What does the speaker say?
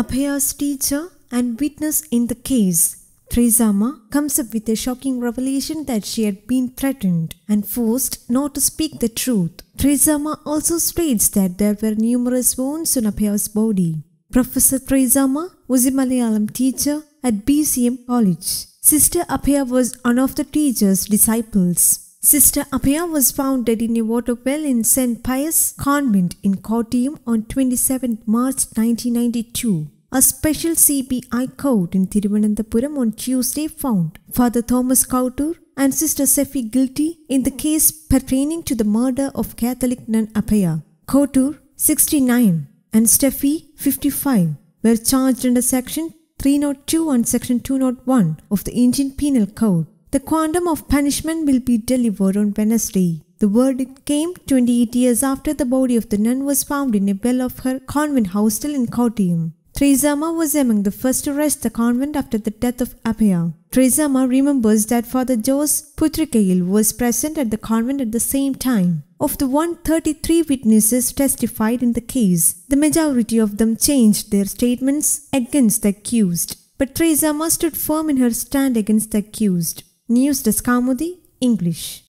Abhaya's teacher and witness in the case, Tressamma, comes up with a shocking revelation that she had been threatened and forced not to speak the truth. Tressamma also states that there were numerous wounds on Abhaya's body. Professor Tressamma was a Malayalam teacher at BCM College. Sister Abhaya was one of the teacher's disciples. Sister Abhaya was found dead in a water well in St. Pius Convent in Kottayam on 27 March 1992. A special CPI court in Thiruvananthapuram on Tuesday found Father Thomas Kottoor and Sister Sephy guilty in the case pertaining to the murder of Catholic nun Abhaya. Kottoor, 69, and Sephy, 55, were charged under Section 302 and Section 201 of the Indian Penal Code. The quantum of punishment will be delivered on Wednesday. The verdict came 28 years after the body of the nun was found in a well of her convent hostel in Kottayam. Tressamma was among the first to rush the convent after the death of Abhaya. Tressamma remembers that Father Jose Puthrikayil was present at the convent at the same time. Of the 133 witnesses testified in the case, the majority of them changed their statements against the accused. But Tressamma stood firm in her stand against the accused. News Desk, Kaumudy English.